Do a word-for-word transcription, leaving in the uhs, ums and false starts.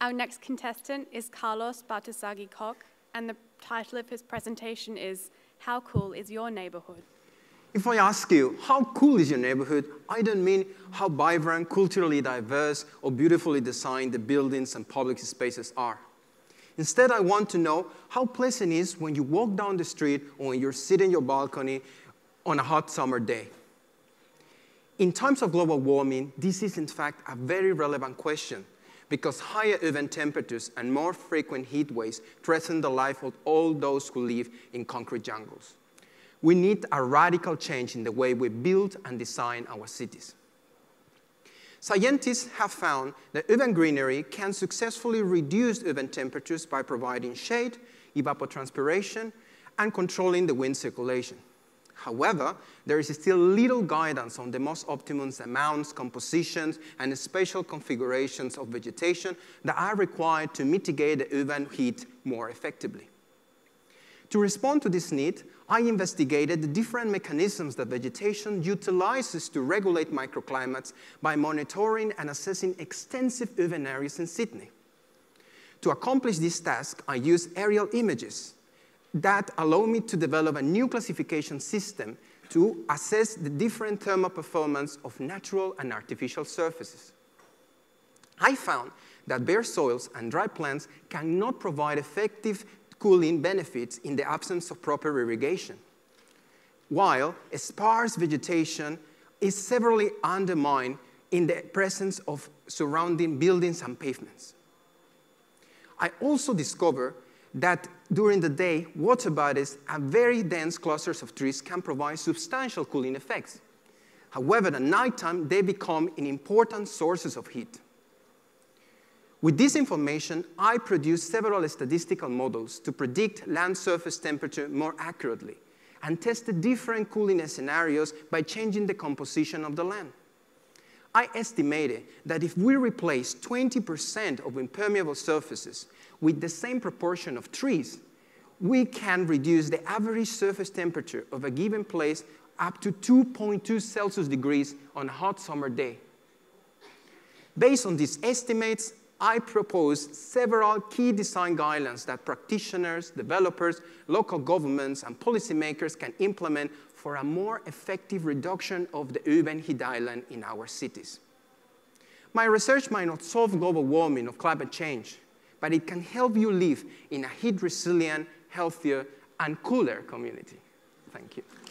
Our next contestant is Carlos Bartesaghi Koc, and the title of his presentation is, How Cool is Your Neighborhood? If I ask you, how cool is your neighborhood, I don't mean how vibrant, culturally diverse, or beautifully designed the buildings and public spaces are. Instead, I want to know how pleasant it is when you walk down the street or when you're sitting on your balcony on a hot summer day. In times of global warming, this is, in fact, a very relevant question, because higher urban temperatures and more frequent heat waves threaten the life of all those who live in concrete jungles. We need a radical change in the way we build and design our cities. Scientists have found that urban greenery can successfully reduce urban temperatures by providing shade, evapotranspiration, and controlling the wind circulation. However, there is still little guidance on the most optimum amounts, compositions, and spatial configurations of vegetation that are required to mitigate the urban heat more effectively. To respond to this need, I investigated the different mechanisms that vegetation utilizes to regulate microclimates by monitoring and assessing extensive urban areas in Sydney. To accomplish this task, I used aerial images that allow me to develop a new classification system to assess the different thermal performance of natural and artificial surfaces. I found that bare soils and dry plants cannot provide effective cooling benefits in the absence of proper irrigation, while sparse vegetation is severely undermined in the presence of surrounding buildings and pavements. I also discovered that during the day, water bodies and very dense clusters of trees can provide substantial cooling effects. However, at nighttime, they become an important sources of heat. With this information, I produced several statistical models to predict land surface temperature more accurately and tested different cooling scenarios by changing the composition of the land. I estimated that if we replace twenty percent of impermeable surfaces with the same proportion of trees, we can reduce the average surface temperature of a given place up to two point two Celsius degrees on a hot summer day. Based on these estimates, I proposed several key design guidelines that practitioners, developers, local governments, and policymakers can implement for a more effective reduction of the urban heat island in our cities. My research might not solve global warming or climate change, but it can help you live in a heat-resilient, healthier, and cooler community. Thank you.